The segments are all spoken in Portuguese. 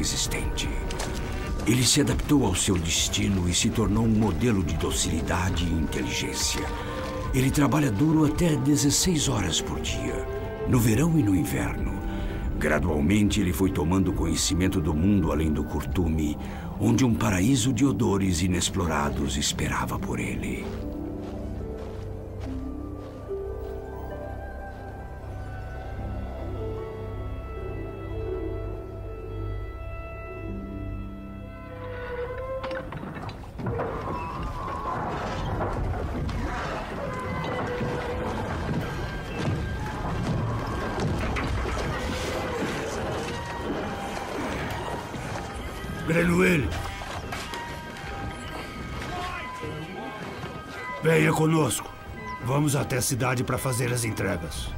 existente. Ele se adaptou ao seu destino e se tornou um modelo de docilidade e inteligência. Ele trabalha duro até 16 horas por dia, no verão e no inverno. Gradualmente, ele foi tomando conhecimento do mundo além do curtume, onde um paraíso de odores inexplorados esperava por ele. Grenouille, venha conosco. Vamos até a cidade para fazer as entregas.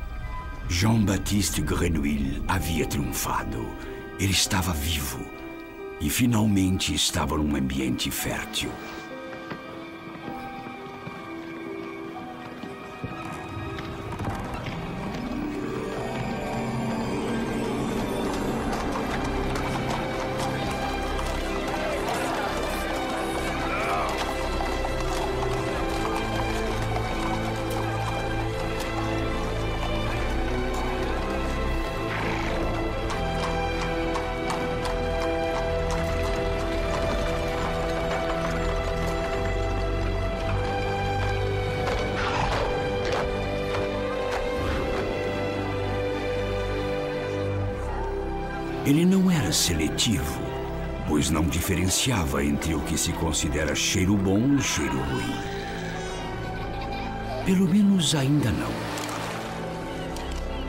Jean-Baptiste Grenouille havia triunfado. Ele estava vivo e finalmente estava num ambiente fértil. Ele não era seletivo, pois não diferenciava entre o que se considera cheiro bom e cheiro ruim. Pelo menos ainda não.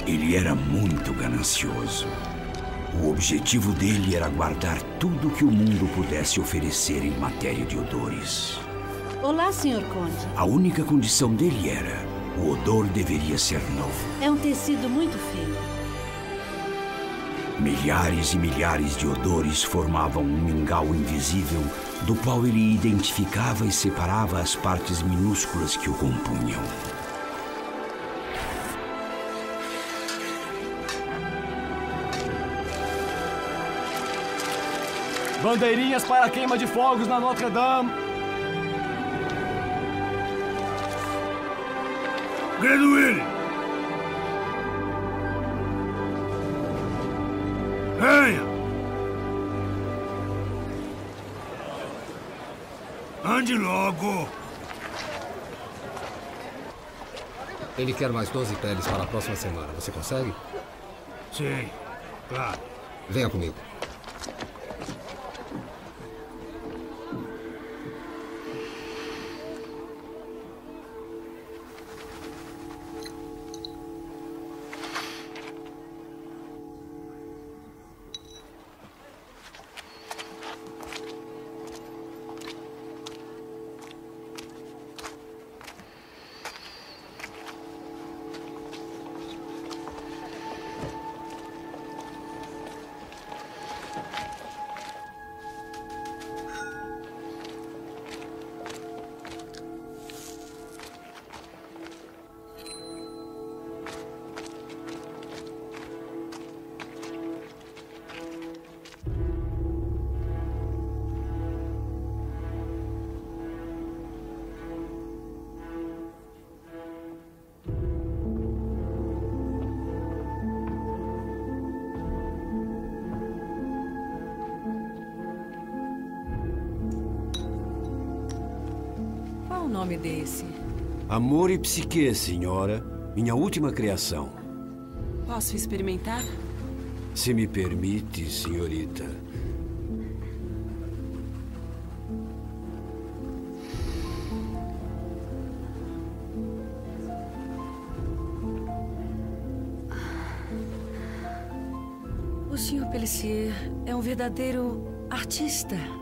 Ele era muito ganancioso. O objetivo dele era guardar tudo o que o mundo pudesse oferecer em matéria de odores. Olá, Sr. Conde. A única condição dele era: o odor deveria ser novo. É um tecido muito fino. Milhares e milhares de odores formavam um mingau invisível, do qual ele identificava e separava as partes minúsculas que o compunham. Bandeirinhas para a queima de fogos na Notre-Dame! Grenouille! Venha! Ande logo! Ele quer mais 12 peles para a próxima semana. Você consegue? Sim, claro. Venha comigo. Qual o nome desse? Amor e Psique, senhora. Minha última criação. Posso experimentar? Se me permite, senhorita. O senhor Pelissier é um verdadeiro artista.